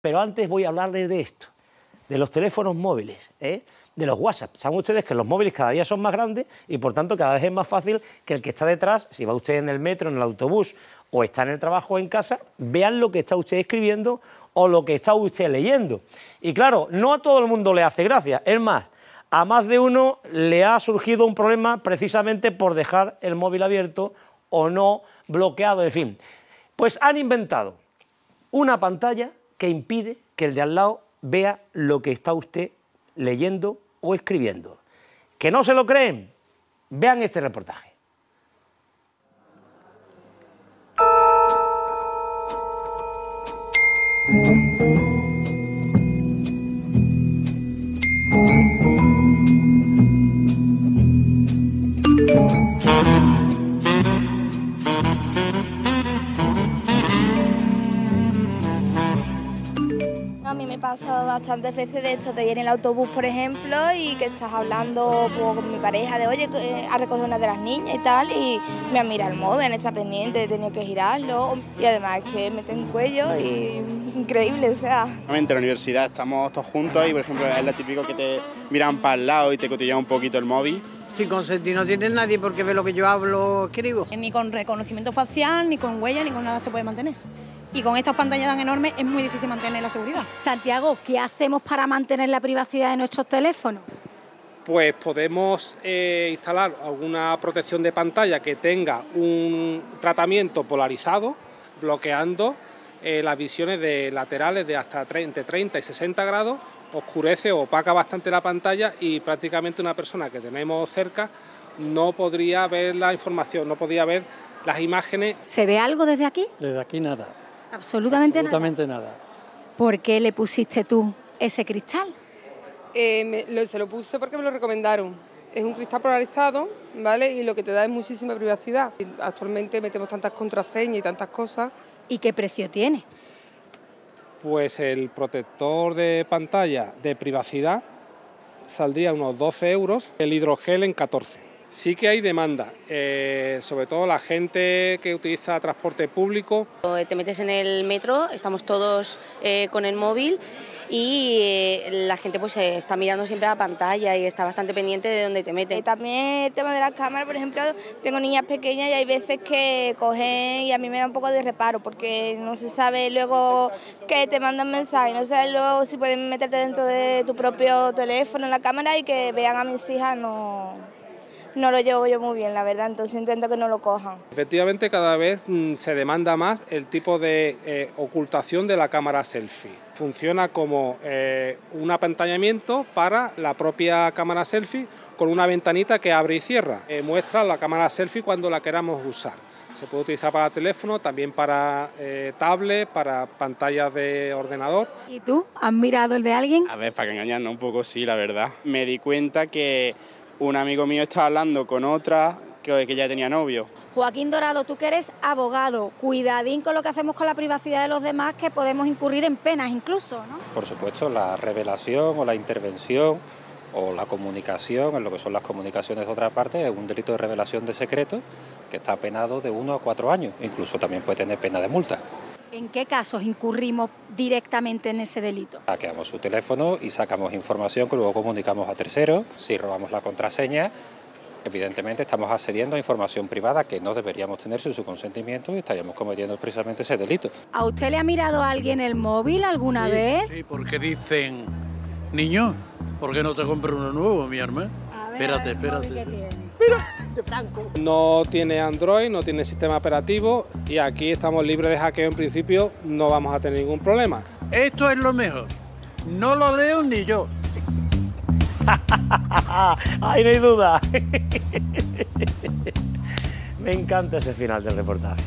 Pero antes voy a hablarles de esto, de los teléfonos móviles, de los WhatsApp. Saben ustedes que los móviles cada día son más grandes y, por tanto, cada vez es más fácil que el que está detrás, si va usted en el metro, en el autobús o está en el trabajo o en casa, vean lo que está usted escribiendo o lo que está usted leyendo. Y, claro, no a todo el mundo le hace gracia. Es más, a más de uno le ha surgido un problema precisamente por dejar el móvil abierto o no bloqueado, en fin. Pues han inventado una pantalla que impide que el de al lado vea lo que está usted leyendo o escribiendo. ¿Que no se lo creen? Vean este reportaje. Pasado bastantes veces de esto, te llevo en el autobús, por ejemplo, y que estás hablando pues, con mi pareja de, oye, ha recogido una de las niñas y tal, y me han mirado el móvil, está pendiente, he tenido que girarlo, y además que me tengo un cuello y increíble, o sea. En la universidad estamos todos juntos y, por ejemplo, es lo típico que te miran para el lado y te cotillean un poquito el móvil. Sin consentir no tiene nadie porque ve lo que yo hablo, escribo. Ni con reconocimiento facial, ni con huella, ni con nada se puede mantener. Y con estas pantallas tan enormes es muy difícil mantener la seguridad. Santiago, ¿qué hacemos para mantener la privacidad de nuestros teléfonos? Pues podemos instalar alguna protección de pantalla que tenga un tratamiento polarizado, bloqueando las visiones de laterales de hasta entre 30 y 60 grados, oscurece o opaca bastante la pantalla y prácticamente una persona que tenemos cerca no podría ver la información, no podría ver las imágenes. ¿Se ve algo desde aquí? Desde aquí nada. Absolutamente nada. ¿Por qué le pusiste tú ese cristal? Se lo puse porque me lo recomendaron. Es un cristal polarizado, ¿vale? Y lo que te da es muchísima privacidad. Actualmente metemos tantas contraseñas y tantas cosas. ¿Y qué precio tiene? Pues el protector de pantalla de privacidad saldría a unos 12 €, el hidrogel en 14. Sí que hay demanda, sobre todo la gente que utiliza transporte público. Te metes en el metro, estamos todos con el móvil y la gente pues está mirando siempre a la pantalla y está bastante pendiente de dónde te metes. También el tema de las cámaras, por ejemplo, tengo niñas pequeñas y hay veces que cogen y a mí me da un poco de reparo porque no se sabe luego que te mandan mensajes, no se sabe luego si pueden meterte dentro de tu propio teléfono en la cámara y que vean a mis hijas, no lo llevo yo muy bien, la verdad, entonces intento que no lo cojan. Efectivamente, cada vez se demanda más el tipo de ocultación de la cámara selfie. Funciona como un apantallamiento para la propia cámara selfie con una ventanita que abre y cierra. Muestra la cámara selfie cuando la queramos usar. Se puede utilizar para teléfono, también para tablet, para pantallas de ordenador. ¿Y tú? ¿Has mirado el de alguien? A ver, para engañarnos un poco, sí, la verdad. Me di cuenta que un amigo mío está hablando con otra que ya tenía novio. Joaquín Dorado, tú que eres abogado, cuidadín con lo que hacemos con la privacidad de los demás, que podemos incurrir en penas incluso, ¿no? Por supuesto, la revelación o la intervención o la comunicación, en lo que son las comunicaciones de otra parte, es un delito de revelación de secreto que está penado de 1 a 4 años, incluso también puede tener pena de multa. ¿En qué casos incurrimos directamente en ese delito? Hackeamos su teléfono y sacamos información que luego comunicamos a terceros. Si robamos la contraseña, evidentemente estamos accediendo a información privada que no deberíamos tener sin su consentimiento y estaríamos cometiendo precisamente ese delito. ¿A usted le ha mirado a alguien el móvil alguna vez? Sí, porque dicen, niño, ¿por qué no te compras uno nuevo, mi arma? Espérate, espérate. Mira, de Franco. No tiene Android, no tiene sistema operativo y aquí estamos libres de hackeo, en principio no vamos a tener ningún problema. Esto es lo mejor, no lo leo ni yo. ¡Ay, no hay duda! Me encanta ese final del reportaje.